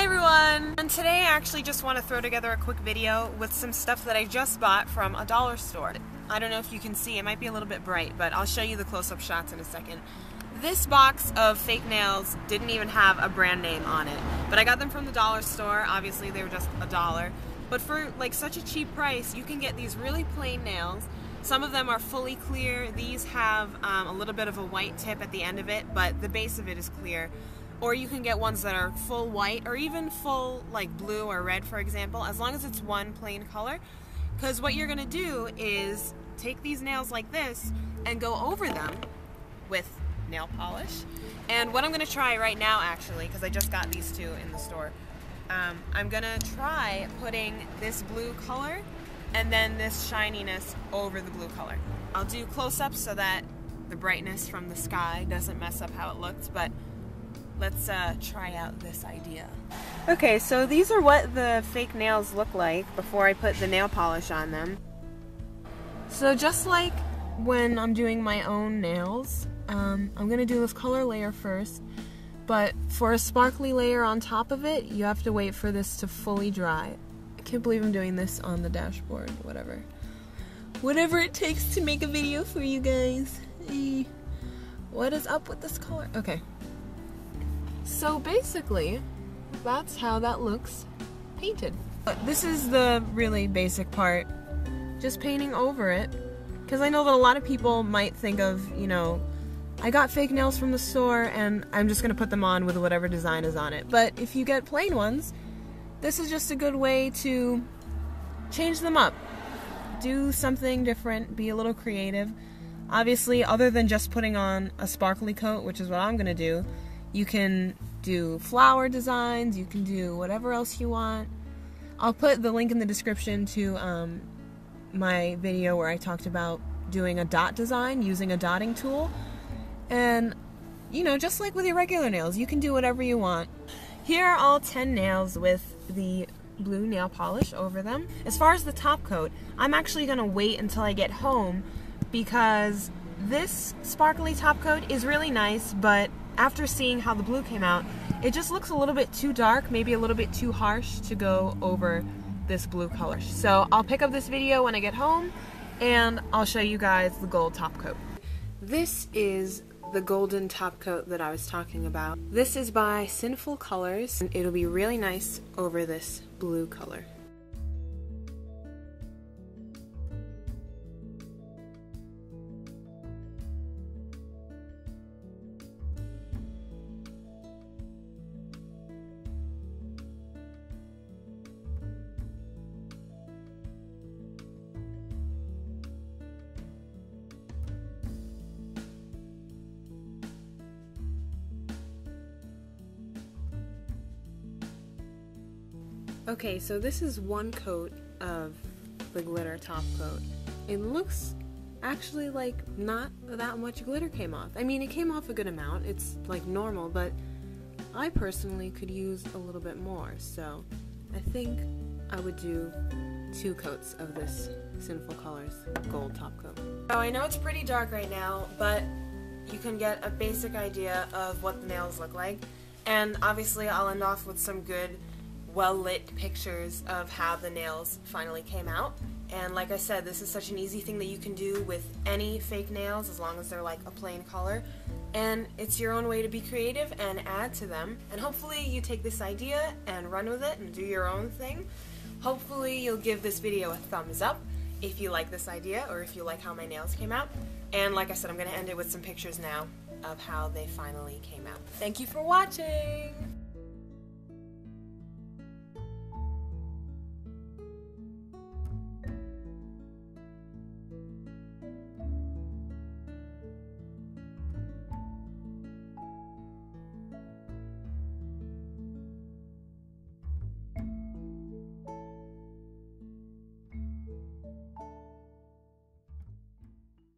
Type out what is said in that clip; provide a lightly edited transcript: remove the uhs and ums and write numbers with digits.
Hi everyone! And today I actually just want to throw together a quick video with some stuff that I just bought from a dollar store. I don't know if you can see, it might be a little bit bright, but I'll show you the close-up shots in a second. This box of fake nails didn't even have a brand name on it, but I got them from the dollar store. Obviously they were just a dollar, but for like such a cheap price you can get these really plain nails. Some of them are fully clear. These have a little bit of a white tip at the end of it, but the base of it is clear. Or you can get ones that are full white or even full like blue or red, for example, as long as it's one plain color. Because what you're going to do is take these nails like this and go over them with nail polish. And what I'm going to try right now, actually, because I just got these two in the store, I'm going to try putting this blue color and then this shininess over the blue color. I'll do close-ups so that the brightness from the sky doesn't mess up how it looked, but let's try out this idea. Okay, so these are what the fake nails look like before I put the nail polish on them. So just like when I'm doing my own nails, I'm going to do this color layer first, but for a sparkly layer on top of it, you have to wait for this to fully dry. I can't believe I'm doing this on the dashboard, whatever. Whatever it takes to make a video for you guys. What is up with this color? Okay. So basically, that's how that looks painted. This is the really basic part, just painting over it, because I know that a lot of people might think of, you know, I got fake nails from the store and I'm just going to put them on with whatever design is on it. But if you get plain ones, this is just a good way to change them up. Do something different, be a little creative. Obviously, other than just putting on a sparkly coat, which is what I'm going to do, you can do flower designs, you can do whatever else you want. I'll put the link in the description to my video where I talked about doing a dot design using a dotting tool. And, you know, just like with your regular nails, you can do whatever you want. Here are all 10 nails with the blue nail polish over them. As far as the top coat, I'm actually going to wait until I get home because this sparkly top coat is really nice, but after seeing how the blue came out, it just looks a little bit too dark, maybe a little bit too harsh to go over this blue color. So I'll pick up this video when I get home and I'll show you guys the gold top coat. This is the golden top coat that I was talking about. This is by Sinful Colors and it'll be really nice over this blue color. Okay, so this is one coat of the glitter top coat. It looks actually like not that much glitter came off. I mean, it came off a good amount, it's like normal, but I personally could use a little bit more, so I think I would do two coats of this Sinful Colors gold top coat. So I know it's pretty dark right now, but you can get a basic idea of what the nails look like, and obviously I'll end off with some good well-lit pictures of how the nails finally came out. And like I said, this is such an easy thing that you can do with any fake nails as long as they're like a plain color, and it's your own way to be creative and add to them. And hopefully you take this idea and run with it and do your own thing. Hopefully you'll give this video a thumbs up if you like this idea or if you like how my nails came out. And like I said, I'm going to end it with some pictures now of how they finally came out. Thank you for watching!